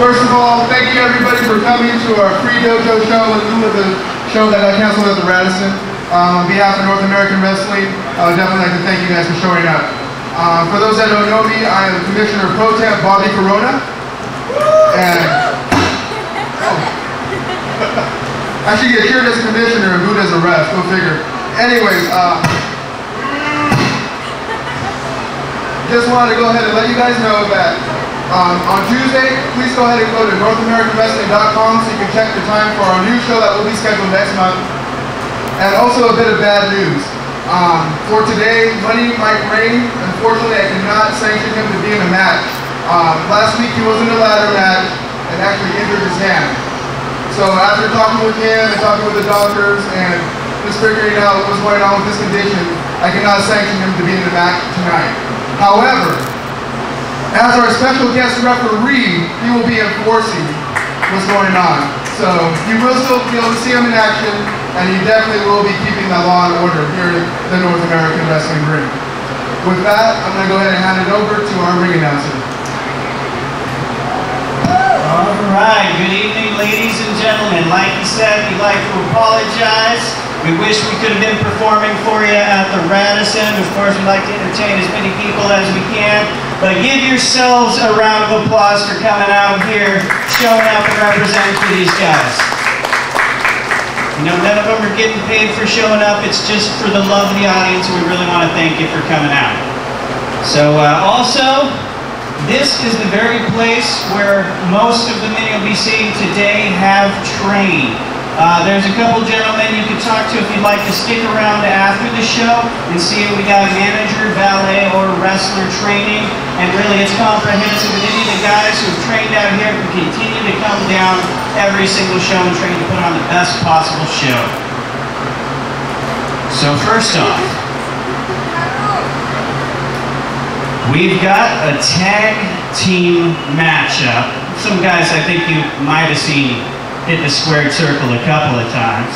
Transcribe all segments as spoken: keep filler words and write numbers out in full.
First of all, thank you everybody for coming to our free dojo show in lieu of the show that I canceled at the Radisson. Um, on behalf of North American Wrestling, I would definitely like to thank you guys for showing up. Um, for those that don't know me, I am Commissioner Pro Temp Bobby Corona. And oh. I should get cured as commissioner and booed as a ref, go figure. Anyways, uh, just wanted to go ahead and let you guys know that Um, on Tuesday, please go ahead and go to North American Vesting dot com so you can check the time for our new show that will be scheduled next month. And also a bit of bad news. Um, for today, Money Mike Rayne, unfortunately I cannot sanction him to be in a match. Um, last week he was in a ladder match and actually injured his hand. So after talking with him and talking with the doctors and just figuring out what was going on with his condition, I cannot sanction him to be in the match tonight. However, as our special guest referee, he will be enforcing what's going on. So you will still be able to see him in action, and he definitely will be keeping that law and order here at the North American Wrestling Ring. With that, I'm going to go ahead and hand it over to our ring announcer. All right. Good evening, ladies and gentlemen. Like you said, we'd like to apologize. We wish we could have been performing for you at the Radisson. Of course, we like to entertain as many people as we can. But give yourselves a round of applause for coming out here, showing up and representing for these guys. You know, none of them are getting paid for showing up. It's just for the love of the audience. We really want to thank you for coming out. So uh, also, this is the very place where most of the men you'll be seeing today have trained. Uh, there's a couple gentlemen you can talk to if you'd like to stick around after the show and see if we got manager, valet, or wrestler training. And really, it's comprehensive. And any of the guys who have trained out here can continue to come down every single show and train to put on the best possible show. So first off, we've got a tag team matchup. Some guys I think you might have seen hit the squared circle a couple of times.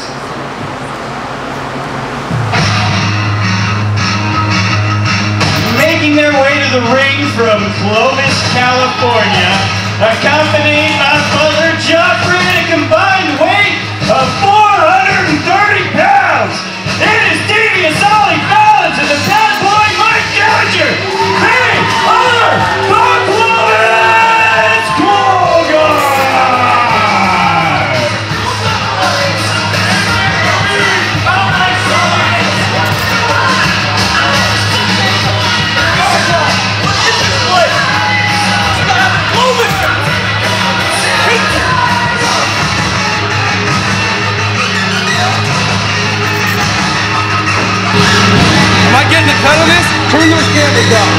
Making their way to the ring from Clovis, California, accompanied by Brother Joffrey at a combined weight of four hundred thirty pounds. It is Devious Ollie Collins and the bad boy Mike Gallagher. They are the Clovis Cougars! Am I getting a cut of this? Turn those cameras off.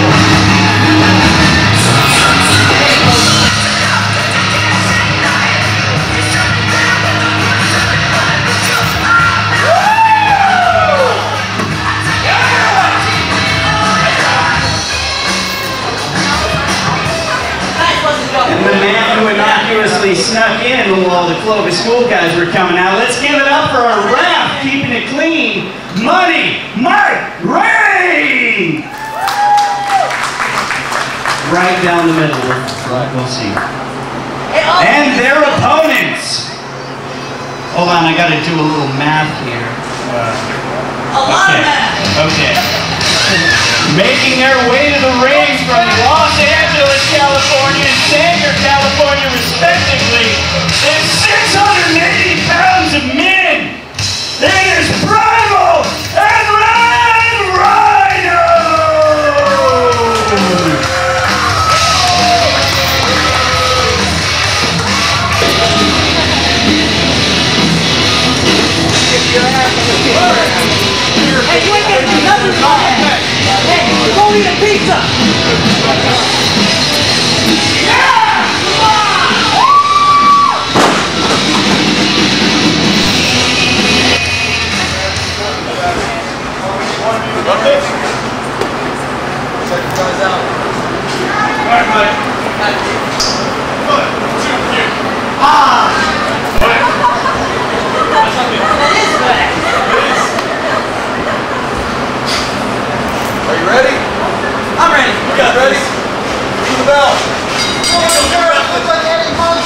And the man who innocuously snuck in while the Clovis School guys were coming out, let's give it up for our ref, keeping it clean, Money Mike Rayne! Right down the middle, right, we'll see. And their opponents! Hold on, I gotta do a little math here. Uh, a lot of math! Okay. Making their way to the ring from Los Angeles, California and Sanger, California, respectively, is six hundred eighty pounds of men! It is Primal and Red Rhino! Hey, you ain't getting another pie! Hey, you won't eat a pizza! Yeah! Love this? Check you guys out. Alright, buddy. One, two, three. Ah! What? That's not good. That is good. It is. Are you ready? I'm ready. You guys ready? Ring the bell. Looks like Eddie Money.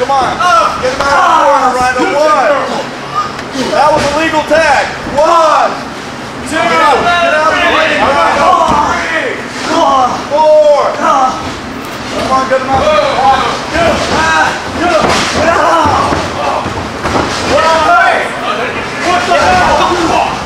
Come on. Get him out of the corner, Rhino. One. That was a legal tag. One. Two. Get out of the ring, Rhino. Three. Four. Come on, get him out of the corner. Get him. Get him. Get him. What the hell? Oh,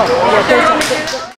Oh, yeah,